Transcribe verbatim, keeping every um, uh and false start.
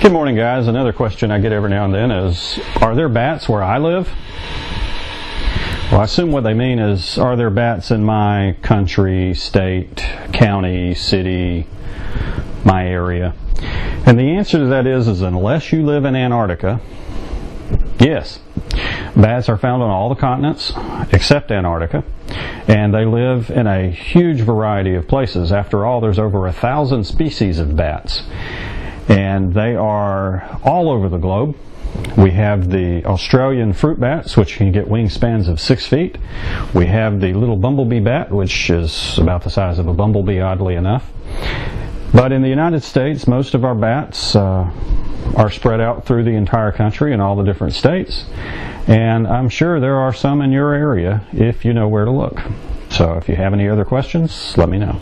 Good morning, guys. Another question I get every now and then is, are there bats where I live? Well, I assume what they mean is, are there bats in my country, state, county, city, my area? And the answer to that is, is unless you live in Antarctica, yes. Bats are found on all the continents except Antarctica, and they live in a huge variety of places. After all, there's over a thousand species of bats. And they are all over the globe. We have the Australian fruit bats, which can get wingspans of six feet. We have the little bumblebee bat, which is about the size of a bumblebee, oddly enough. But in the United States, most of our bats uh, are spread out through the entire country in all the different states. And I'm sure there are some in your area if you know where to look. So if you have any other questions, let me know.